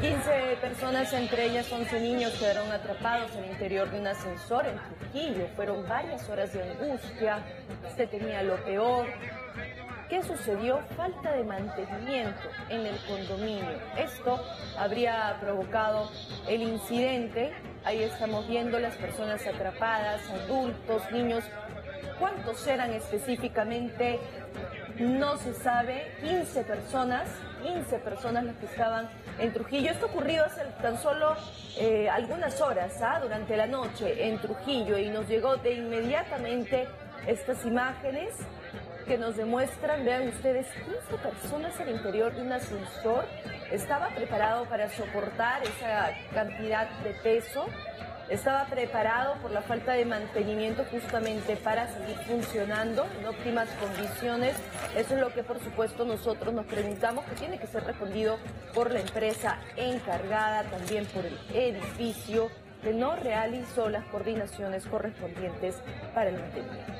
15 personas, entre ellas 11 niños, quedaron atrapados en el interior de un ascensor en Trujillo. Fueron varias horas de angustia, se temía lo peor. ¿Qué sucedió? Falta de mantenimiento en el condominio. Esto habría provocado el incidente. Ahí estamos viendo las personas atrapadas, adultos, niños. ¿Cuántos eran específicamente? No se sabe. 15 personas las que estaban en Trujillo. Esto ocurrió hace tan solo algunas horas, durante la noche en Trujillo, y nos llegó de inmediatamente estas imágenes que nos demuestran, vean ustedes, 15 personas al interior de un ascensor. Estaba preparado para soportar esa cantidad de peso. Estaba preparado por la falta de mantenimiento justamente para seguir funcionando en óptimas condiciones. Eso es lo que por supuesto nosotros nos preguntamos, que tiene que ser respondido por la empresa encargada, también por el edificio, que no realizó las coordinaciones correspondientes para el mantenimiento.